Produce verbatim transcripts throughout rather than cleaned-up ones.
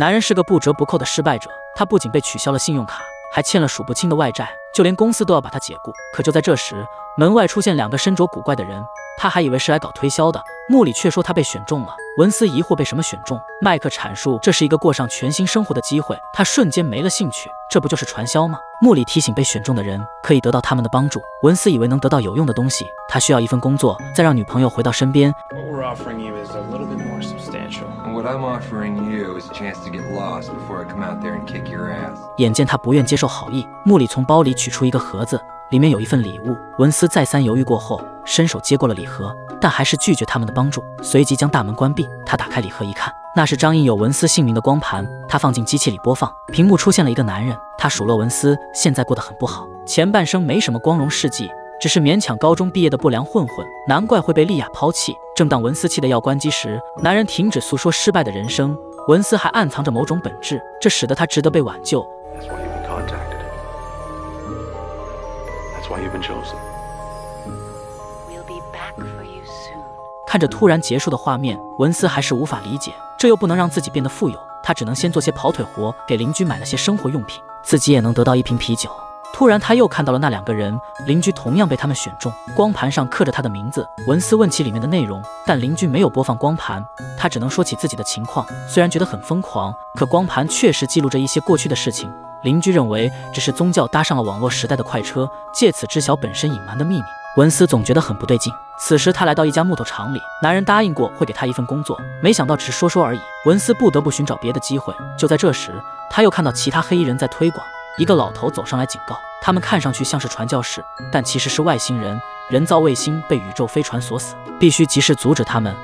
男人是个不折不扣的失败者，他不仅被取消了信用卡，还欠了数不清的外债，就连公司都要把他解雇。可就在这时，门外出现两个身着古怪的人，他还以为是来搞推销的，穆里却说他被选中了。文斯疑惑被什么选中，麦克阐述这是一个过上全新生活的机会，他瞬间没了兴趣，这不就是传销吗？穆里提醒被选中的人可以得到他们的帮助。文斯以为能得到有用的东西，他需要一份工作，再让女朋友回到身边。眼见他不愿接受好意，穆里从包里取出一个盒子，里面有一份礼物。文斯再三犹豫过后，伸手接过了礼盒，但还是拒绝他们的帮助，随即将大门关闭。他打开礼盒一看，那是张印有文斯姓名的光盘，他放进机器里播放，屏幕出现了一个男人，他数落文斯现在过得很不好，前半生没什么光荣事迹，只是勉强高中毕业的不良混混，难怪会被莉亚抛弃。正当文斯气得要关机时，男人停止诉说失败的人生，文斯还暗藏着某种本质，这使得他值得被挽救。看着突然结束的画面，文斯还是无法理解，这又不能让自己变得富有，他只能先做些跑腿活，给邻居买了些生活用品，自己也能得到一瓶啤酒。突然他又看到了那两个人，邻居同样被他们选中，光盘上刻着他的名字。文斯问起里面的内容，但邻居没有播放光盘，他只能说起自己的情况，虽然觉得很疯狂，可光盘确实记录着一些过去的事情。邻居认为只是宗教搭上了网络时代的快车，借此知晓本身隐瞒的秘密。文斯总觉得很不对劲。此时他来到一家木头厂里，男人答应过会给他一份工作，没想到只是说说而已，文斯不得不寻找别的机会。就在这时，他又看到其他黑衣人在推广，一个老头走上来警告他们，看上去像是传教士，但其实是外星人，人造卫星被宇宙飞船锁死，必须及时阻止他们。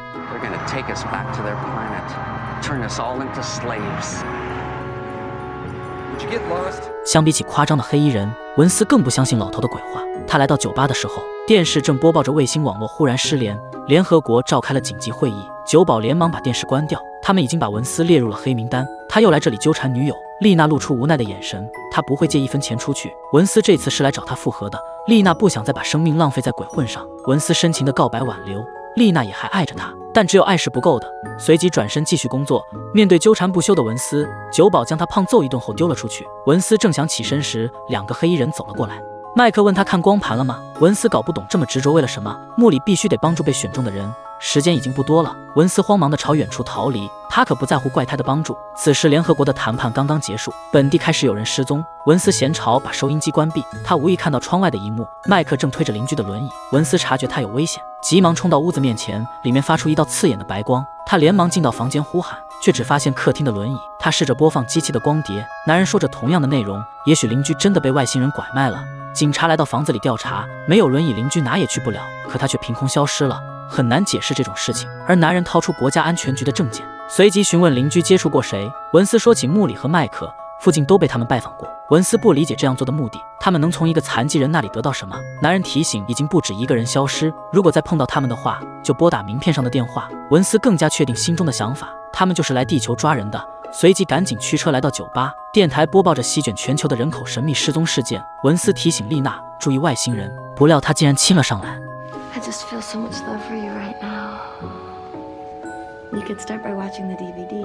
相比起夸张的黑衣人，文斯更不相信老头的鬼话。他来到酒吧的时候，电视正播报着卫星网络忽然失联，联合国召开了紧急会议，酒保连忙把电视关掉，他们已经把文斯列入了黑名单。他又来这里纠缠女友丽娜，露出无奈的眼神，他不会借一分钱出去，文斯这次是来找他复合的。丽娜不想再把生命浪费在鬼混上，文斯深情的告白挽留，丽娜也还爱着他，但只有爱是不够的，随即转身继续工作。面对纠缠不休的文斯，酒保将他胖揍一顿后丢了出去。文斯正想起身时，两个黑衣人走了过来，麦克问他看光盘了吗，文斯搞不懂这么执着为了什么。穆里必须得帮助被选中的人，时间已经不多了，文斯慌忙地朝远处逃离，他可不在乎怪胎的帮助。此时联合国的谈判刚刚结束，本地开始有人失踪，文斯嫌吵把收音机关闭，他无意看到窗外的一幕，麦克正推着邻居的轮椅，文斯察觉他有危险，急忙冲到屋子面前，里面发出一道刺眼的白光，他连忙进到房间呼喊，却只发现客厅的轮椅。他试着播放机器的光碟，男人说着同样的内容，也许邻居真的被外星人拐卖了。警察来到房子里调查，没有轮椅邻居哪也去不了，可他却凭空消失了，很难解释这种事情。而男人掏出国家安全局的证件，随即询问邻居接触过谁，文斯说起穆里和麦克，附近都被他们拜访过。文斯不理解这样做的目的，他们能从一个残疾人那里得到什么。男人提醒已经不止一个人消失，如果再碰到他们的话，就拨打名片上的电话。文斯更加确定心中的想法，他们就是来地球抓人的，随即赶紧驱车来到酒吧。电台播报着席卷全球的人口神秘失踪事件，文斯提醒丽娜注意外星人，不料她竟然亲了上来。I just feel so much love for you right now. You could start by watching the D V D.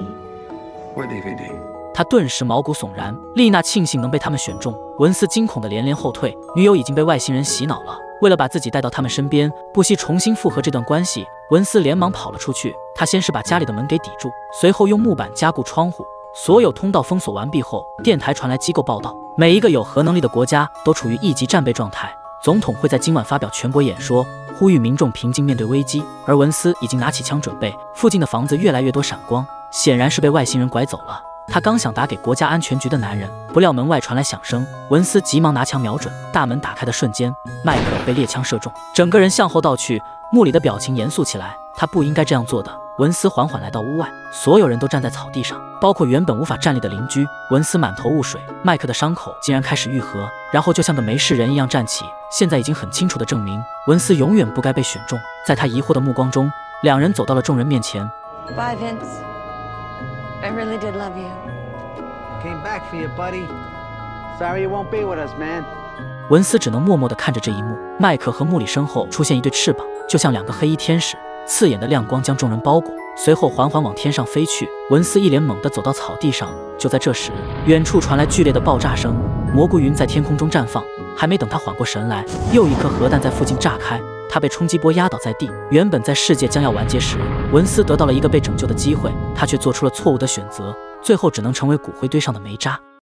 What D V D? 他顿时毛骨悚然。丽娜庆幸能被他们选中，文斯惊恐的连连后退。女友已经被外星人洗脑了，为了把自己带到他们身边，不惜重新复合这段关系。文斯连忙跑了出去，他先是把家里的门给抵住，随后用木板加固窗户，所有通道封锁完毕后，电台传来机构报道，每一个有核能力的国家都处于一级战备状态。总统会在今晚发表全国演说，呼吁民众平静面对危机。而文斯已经拿起枪准备，附近的房子越来越多闪光，显然是被外星人拐走了。他刚想打给国家安全局的男人，不料门外传来响声，文斯急忙拿枪瞄准，大门打开的瞬间，麦克被猎枪射中，整个人向后倒去。穆里的表情严肃起来，他不应该这样做的。文斯缓缓来到屋外，所有人都站在草地上，包括原本无法站立的邻居。文斯满头雾水，麦克的伤口竟然开始愈合，然后就像个没事人一样站起。现在已经很清楚地证明，文斯永远不该被选中。在他疑惑的目光中，两人走到了众人面前。Bye, Vince. I really did love you. Came back for you, buddy. Sorry you won't be with us, man. 文斯只能默默地看着这一幕。麦克和穆里身后出现一对翅膀，就像两个黑衣天使，刺眼的亮光将众人包裹，随后缓缓往天上飞去。文斯一脸懵地走到草地上。就在这时，远处传来剧烈的爆炸声，蘑菇云在天空中绽放。还没等他缓过神来，又一颗核弹在附近炸开。 他被冲击波压倒在地。原本在世界将要完结时，文斯得到了一个被拯救的机会，他却做出了错误的选择，最后只能成为骨灰堆上的煤渣。